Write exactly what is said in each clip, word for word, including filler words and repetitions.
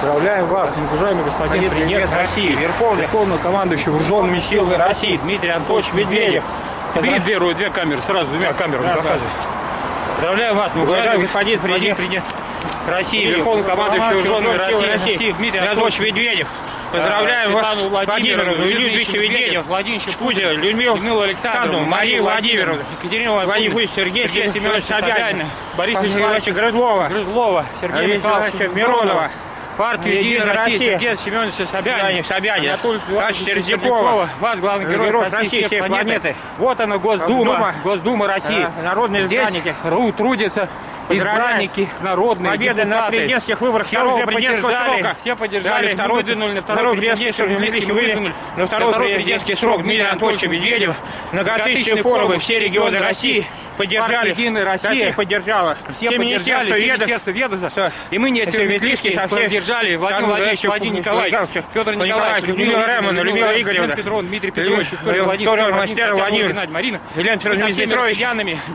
Поздравляем вас, уважаемый господин президент России, верховный командующий вооруженными силами России Дмитрий Антонович Медведев. Перед дверью две камеры, сразу двумя камерами показывают. Поздравляю вас, уважаемый господин президент России, верховный командующий вооруженными силами России Дмитрий Антонович Медведев. Поздравляем вас, Владимир Владимирович Медведев, Владимир Путин, Людмила Александровна, Мария Владимировна, Екатерина Владимировна, Сергей Семенович Собянин, Борис Грызлова, Грызлова, Сергей Николаевич Миронова, партия «Единая Россия», Сергей Семенович Собянин, Анатолий Сергеевич Сердюков, вас, главный герой России, всей планеты. Вот она, Госдума, Госдума России. Здесь трудятся избранники, народные победы депутаты. На президентских выборах все уже поддержали, все поддержали, мы выдвинули на второй президентский срок Дмитрия Анатольевича Медведева. Многотысячные форумы, все регионы России поддержали, Единая Россия поддержала, все поддержали, Министерство ведомства, и мы, Нестеровы-Метлицкие, поддержали Владимир Владимирович, Владимир Николаевич, Пётр Николаевич, Людмила Ремонова, Людмила Игоревна, Дмитрий Петрович, Нестеровы-Метлицкие, Владимир, Елена Петровна,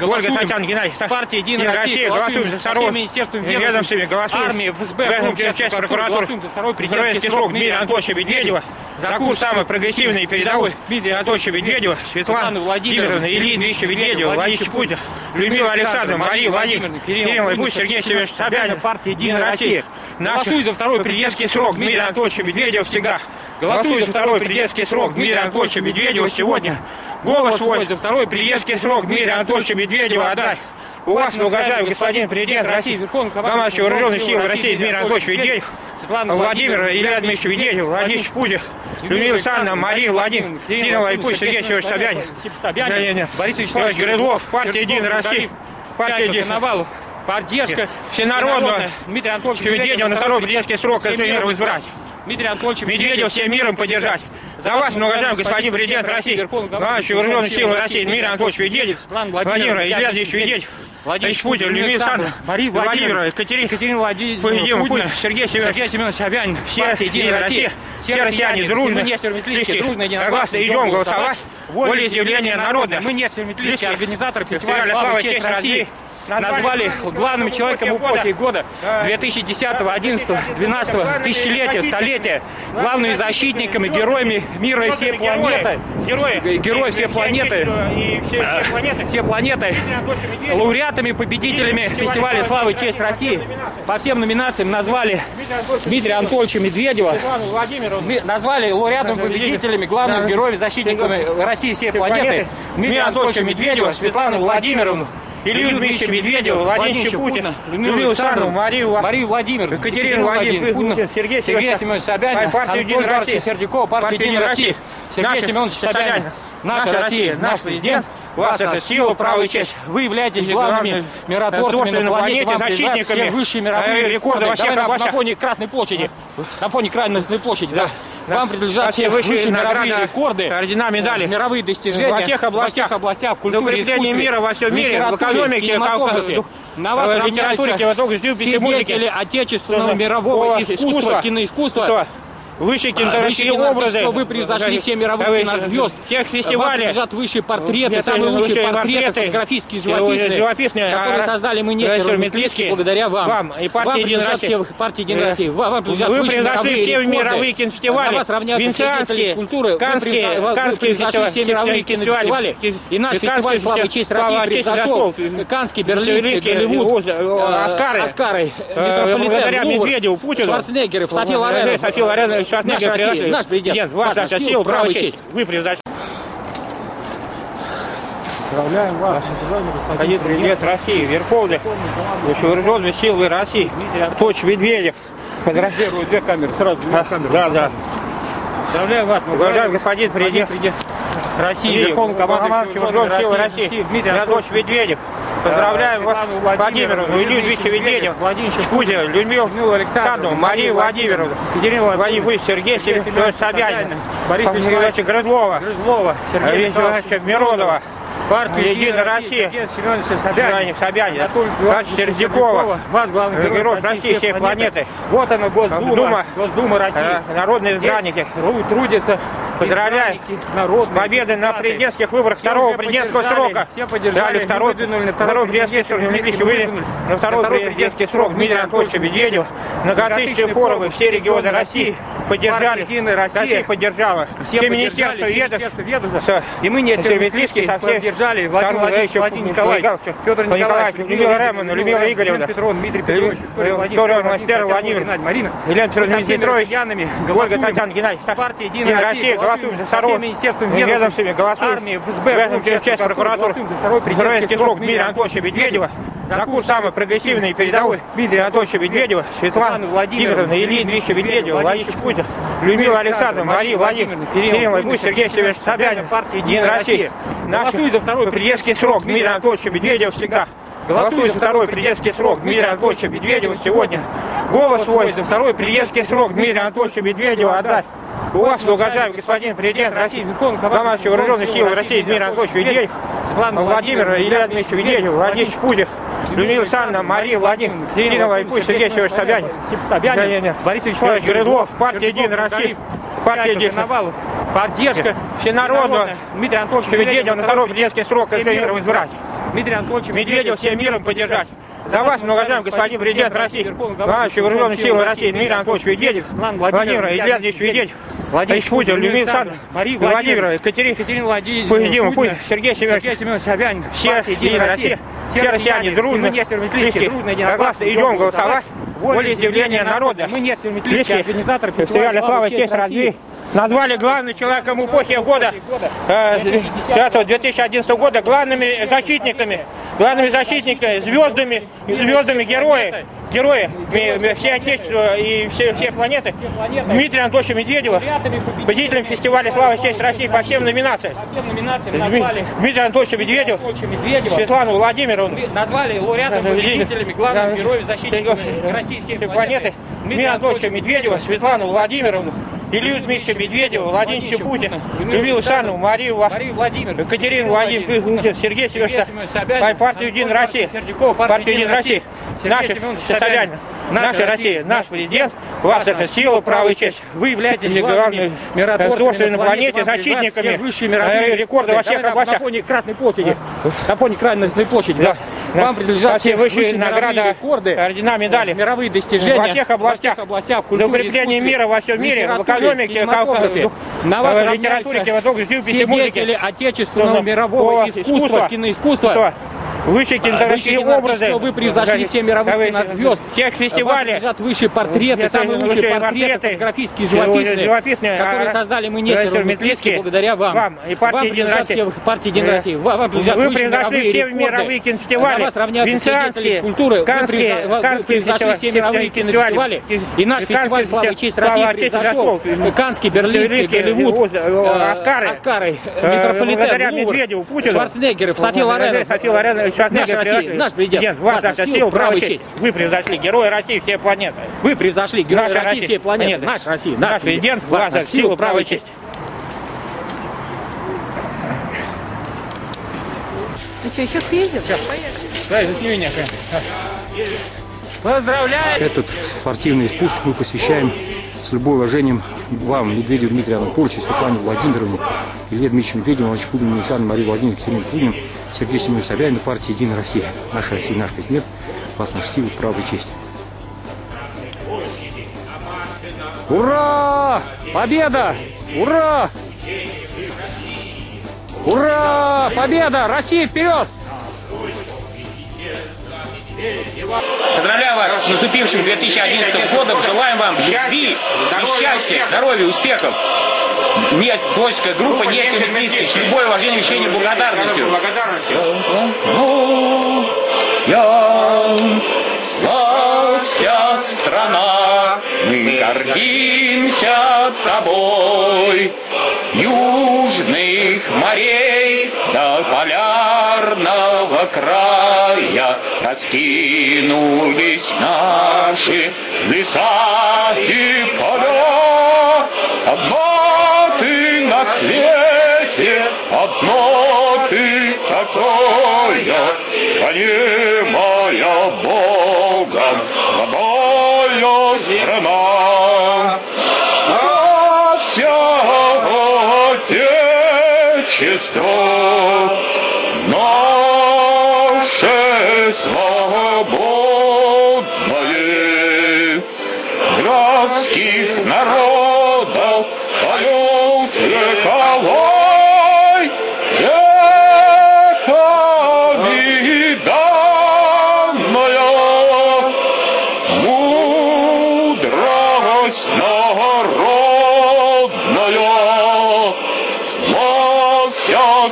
Ольга Татьяна Геннадьевна, партия «Единая Россия», голосуем за второго ведомствами, голосуем армии, ФСБ, часть прокуратуры, второй президентский срок Дмитрия Анатольевича Медведева, за курс самой прогрессивной и передовой Дмитрия Анатольевича Медведева, Светлана Владимировна, Ильи Ильича Медведева, Владимир Путин, Людмила Александровна, Мария Владимировна, Кирилл и Бусь, Сергей Семенович Собянин, партия «Единая Россия». Голосуй за второй президентский срок Дмитрия Анатольевича Медведева всегда. Голосуй за второй президентский срок Дмитрия Анатольевича Медведева сегодня. Голос свой за второй президентский срок Дмитрия Анатольевича Медведева отдай. У вас, уважаемый господин президент России, верховный командующий вооруженных сил России Дмитрий Анатольевич Медведев, Владимир Илья Дмитриевич Медведев, Владимир Путин, Людмила Сану, Мария Владимировна, Кирилл Айпуч, Сергей Семенович Собянин, Борис Вячеславович Грызлов, партия «Единая Россия», партия «Единая». Поддержка всенародного Дмитрия Анатольевича Медведева на второй президентский срок конституционного избрать. Дмитрий Анатольевич Медведев всем миром поддержать. За вас, уважаемый господин президент России, главный вооруженный силы России Дмитрий Анатольевич Медведев, Владимир Илья Дмитриевич Медведев, Владимир Путин, Людмила Санна, Мария Владимировна, Екатерина Владимировна, Путин, Сергей Семенович Собянин, партия «Единая Россия», все россияне дружно, согласно идем голосовать, волеизъявление народа. Мы не Северо-Метлицкие, организаторы фестиваля «Слава и честь России», назвали главным человеком эпохи года две тысячи десятого, одиннадцатого, двенадцатого тысячелетия, столетия, главными защитниками, героями мира и всей планеты, герои всей планеты, все планеты, лауреатами, победителями фестиваля «Слава и честь России». По всем номинациям назвали Дмитрия Анатольевича Медведева, назвали лауреатами, победителями, главных героев, защитниками России и всей планеты Дмитрия Анатольевича Медведева, Светлану Владимировну, Илью Дмитриевича Медведева, Владимира Путина, Людмилу Александровну, Марию Владимировну, Екатерину Владимировну, Путин, Сергей Семенович Собянин, Анатолий Сергеевич Сердюков, партия «Единая Россия», Сергей Семенович Собянин, наша Россия, наш президент, вас, наша сила, право и честь. Вы являетесь главными миротворцами на планете, вам признать все высшие мировые рекорды. Давай на фоне Красной площади, на фоне Красной площади, да. Вам принадлежат все высшие мировые рекорды, ордена, медали, мировые достижения во всех областях, во всех областях культуры, искусства, мира, во всем мире, в экономике, на вас равняются деятели отечественного, мирового искусства, киноискусства. Высшие кинематографические образы, что вы превзошли все мировые кинозвезд, всех фестивалей, лежат высшие портреты, самые лучшие портреты, фотографические, живописные, которые создали мы, Нестеровы-Метлицкие, благодаря вам. Вам принадлежат все партии «Единой России», вам принадлежат высшие мировые кинофестивали, на вас равняются деятели культуры, вы превзошли все мировые кинофестивали, и наш фестиваль «Слава и честь России» превзошел Каннский, Берлинский, Голливуд, Оскары, Метрополитен, Лувр, Шварценеггеры, Софи Лорен. Наш, Россия, наш президент, ваша сила, право и честь. Вы превзошли. Поздравляем вас, господин президент России, верховный вооруженных сил России Дмитрий Анатольевич Медведев. Поздравляю, две камеры, сразу две камеры. Да, да. Поздравляю вас, господин президент России, верховный командующий вооруженных сил России Дмитрий Анатольевич Медведев. Поздравляем вас, Владимировну, Илью Дмитриевича Медведева, Владимир Путин, Людмилу Александровну, Марию Владимировну, Екатерину Владимировну, Сергея Семеновича Собянина, Бориса Вячеславовича Грызлова, Сергея Семеновича Миронова, партия «Единая Россия», Сергей Собянин, Сердюкова, вас, главный герой России и всей планеты. Вот она, Госдума, Госдума России. Народные избранники трудятся Поздравляю с победой на президентских выборах второго президентского срока. Все поддержали второй президентский срок. На второй президентский срок Дмитрия Антоновича Медведева. Многотысячные форумы, все регионы России поддержали. Россия поддержала. Все министерства ведомства. И мы, Нестеровы-Метлицкие, поддержали. Владимир Николаевич, Пётр Николаевич, Людмила Романовна, Людмила Игоревна, Дмитрий Петрович, Нестерова Владимировна, Елена Петровна Петрович, Ольга Татьяна Геннадьевна. Партия «Единая Россия» голосует за второй министерствами, армии, ФСБ, части прокуратуры, за второй президентский срок Дмитрия Антоновича Медведева, за курс самой прогрессивной и передовой Дмитрия Антоновича Медведева, Светлана Владимировна, Ильи Ильича Медведева, Владимир Путин, Людмила Александровна, Мария Владимировна, Кирилл и Сергей Семенович Собянин, партия «Единая Россия». Голосует за второй президентский срок Дмитрия Антоновича Медведева всегда. Голосует за второй президентский срок Дмитрия Антоновича Медведева сегодня. Голос свой за второй президентский срок Дмитрия Антоновича Медведева отдать. У вас, уважаемый господин президент России, командующий вооруженных сил России Дмитрий Антонович Медведев, Владимир Илья Дмитриевич Медведев, Владимир Путин, Людмила Сану, Мария Владимировна, Кирилл Айпуч, Сергей Семенович Собянин, Борис Грызлов, партия «Единая Россия», партия «Дивновалов». Поддержка всенародного Дмитрия Антоновича Медведева на второй президентский срок миром избрать. Дмитрий Антонович Медведев всем миром поддержать. За вас, многожаемый господин президент России, командующий вооруженных сил России Дмитрий Антонович Медведев, Владимир Илья Дмитриевич Медведев, Владимир Путин, Людмила Сану, Владимир, Екатерина Владимировна, Путин, Сергей Семенович Собянин, все Единая Россия, все россияне дружно, согласно, идем голосовать, воле изъявления народа. Мы не Северометлицкие организаторы фестиваля «Слава и честь России» назвали главным человеком эпохи года две тысячи одиннадцатого года, главными защитниками, главными защитниками, звездами, звездами героев. Герои всей Отечества и всей, всей планеты, Дмитрия Антоновича Медведева, победителем фестиваля «Слава и честь России» по всем номинациям. Дмитрия Антоновича Медведева, Светлану Владимировну, назвали лауреатом, победителями, главными героями, защитниками России всей планеты, Дмитрия Антоновича Медведева, Светлану Владимировну, Илью Дмитриевича Медведева, Владимира Путина, Людмилу Сану, Марию Владимировну, Екатерину Владимировну, Сергея Семеновича Собянина, партию «Единая Россия», партию «Единая Россия», наших составляющих, наша Россия, наш президент, у вас это сила, право и честь. Вы являетесь главными миротворцами на планете, защитниками рекорда во всех областях. На фоне Красной площади, на фоне Красной площади, вам принадлежат все высшие награды, рекорды, ордена, медали, мировые достижения во всех областях, за укрепление мира во всем мире, в экономике, в литературе, кинематографе, живописи, музыке, отечественного, мирового искусства, киноискусства. Высшие кинематографические образы. Вы превзошли все мировые кинозвезд. Всех фестивалей. Лежат высшие портреты, самые лучшие портреты, фотографические, живописные, которые создали мы, Нестеровы-Метлицкие, благодаря вам. Вам превзошли все партии «Единой России». Вам превзошли все мировые кинофестивали. Вас равняются деятели культуры. Вы превзошли все мировые кинофестивали. И наш фестиваль «Слава и честь России» превзошел Каннский, Берлинский, Голливуд, Оскары, Метрополитен, Лувр, Шварценеггеры, Софи Лорен. Наша Россия, наш президент, вас отсил, право и честь. Вы превзошли герои России всей планеты. Вы превзошли герои России всей планеты. Наш Россия, наш президент, вас отсил, право и честь. Ну что, еще съездим? Сейчас, поехали. Сними меня. Поздравляю! Этот спортивный спуск мы посещаем с любым уважением вам, Медведев Дмитрий Анатольевич, Светлане Владимировне, Илье Дмитриевичу Медведеву, Владимир Путин, Александр, Мария Владимировна, Екатерина Владимировна, Сергей Семенович Собянин, партия «Единая Россия». Наша Россия, наш предмет, вас наш силы, право и честь. Ура! Победа! Ура! Ура! Победа! Россия вперед! Поздравляю вас с наступившим две тысячи одиннадцатым годом. Желаем вам любви и счастья, здоровья, успехов. Творческая группа Нестеровы-Метлицкие с любой уважением, вещением и благодарностью. Я славься, страна, мы гордимся тобой. Южных морей до полярного края раскинулись наши леса и поля. Одна ты на свете, одна ты такая, понимая Богом, родная страна. Вся Отечество, наше свободное, градских народов поет вековой, веками данная мудрость народная.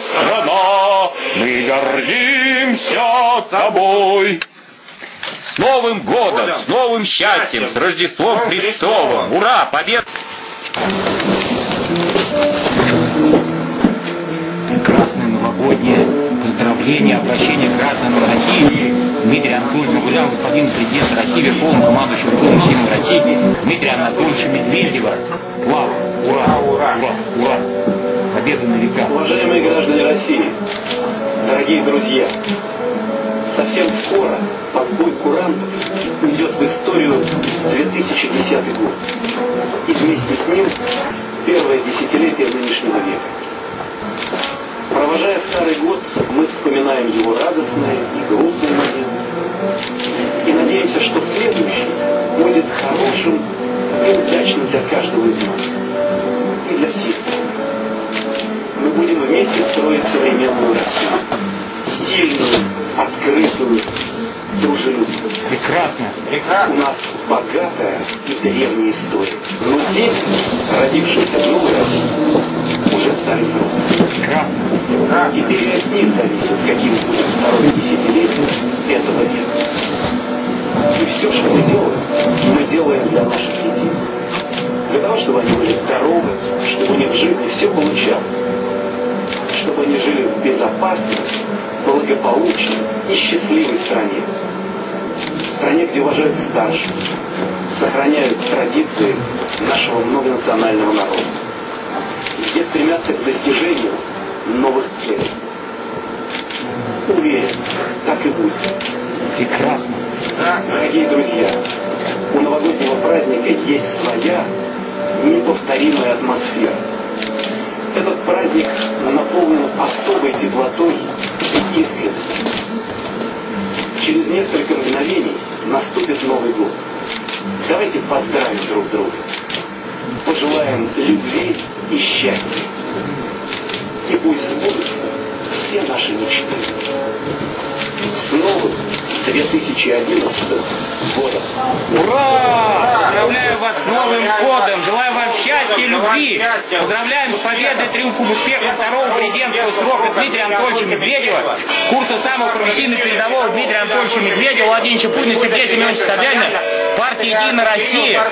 Страна, мы гордимся тобой. С Новым годом, с новым счастьем, с Рождеством Христовым. Ура, победа! Прекрасное новогоднее поздравление, обращение к гражданам России. Дмитрий Антонович Гулян, господин президент России, верховный командующий вооруженными силами России, Дмитрия Анатольевича Медведева. Слава! Ура! Ура! Ура! Ура! Уважаемые граждане России, дорогие друзья, совсем скоро подбой курантов уйдет в историю две тысячи десятый год. И вместе с ним первое десятилетие нынешнего века. Провожая старый год, мы вспоминаем его радостные и грустные моменты. И надеемся, что следующий будет хорошим и удачным для каждого из нас. И для всех стран. Мы будем вместе строить современную Россию. Сильную, открытую, дружелюбную. Прекрасно. Прекрасно. У нас богатая и древняя история. Но дети, родившиеся в новой России, уже стали взрослыми. Прекрасно. Прекрасно. Теперь от них зависит, каким будет второе десятилетие этого века. И все, что мы делаем, мы делаем для наших детей. Для того, чтобы они были здоровы, чтобы у них в жизни все получалось. Чтобы они жили в безопасной, благополучной и счастливой стране. В стране, где уважают старших, сохраняют традиции нашего многонационального народа, где стремятся к достижению новых целей. Уверен, так и будет. Прекрасно. Дорогие друзья, у новогоднего праздника есть своя неповторимая атмосфера. Этот праздник наполнен особой теплотой и искренностью. Через несколько мгновений наступит Новый год. Давайте поздравим друг друга. Пожелаем любви и счастья. И пусть сбудутся все наши мечты. С новым две тысячи одиннадцатым годом! Ура! Поздравляю вас с Новым годом! Желаю вам счастья и любви! Поздравляем с победой, триумфом, успехом второго президентского срока Дмитрия Анатольевича Медведева, курса самого профессийного передового Дмитрия Анатольевича Медведева, Владимировича Путина, Сергея Семеновича Собянина, партии «Единая Россия»,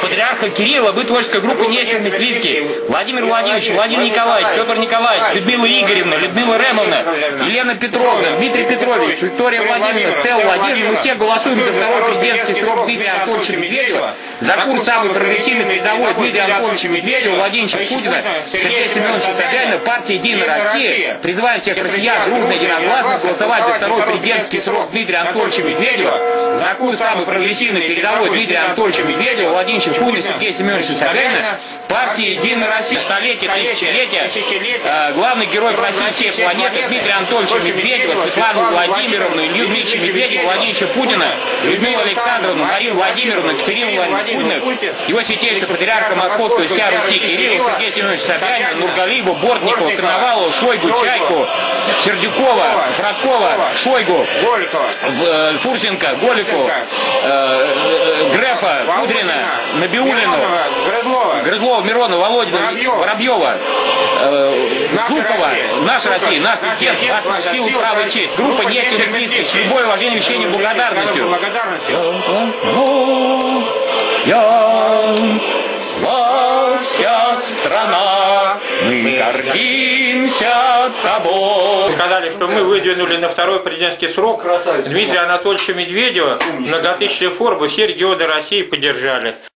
Патриарха Кирилла, вы творческая группа «Нестеровы-Метлицкие», Владимир Владимирович, Владимир Николаевич, Пётр Николаевич, Людмила Игоревна, Людмила Ремовна, Елена Петровна, Дмитрий Петрович, Виктория Владимировна, Стелла Владимировна, мы все голосуем за второй президентский срок Дмитрия Анатольевича Медведева, за курс самой прогрессивной передовой Дмитрия Анатольевича Медведева, Владимировича Путина, Сергея Семеновича Собянина, партия «Единая Россия». Призываю всех россиян дружно и единогласно голосовать за второй президентский срок Дмитрия Анатольевича Медведева, за курс самой прогрессивной передовой Дмитрия Анатольевича Медведева, Владимировича Путина, Сергея Семеновича Собянина, партия «Единая Россия». Столетие, тысячелетие, главный герой России всей планеты Дмитрия Анатольевича Медведева, Светлану Владимировну, Илью Дмитриевича Медведева, Владимировича Путина, Людмилу Александровну, Марию Владимировну, Екатерину Владимировну, его святейшего патриарха Московского вся Руси Кирилла, Сергея Семеновича Собянина, Нургалиева, Бортникова, Коновалова, Шойгу, Чайку, Сердюкова, Фракова, Шойгу, Фурсенко, Голику, Грефа, Кудрина, Набиулину, Грызлова, Миронова, Володина, Воробьева, Жукова, «Наша Россия», «Наш президент», «Наша сила», «Право и честь», группа «Нестеровы-Метлицкие», с любой уважением, вещением, благодарностью. Вся страна, мы гордимся тобой. Сказали, что мы выдвинули на второй президентский срок Красавец. Дмитрия Анатольевича Медведева, многотысячные формы, все регионы России поддержали.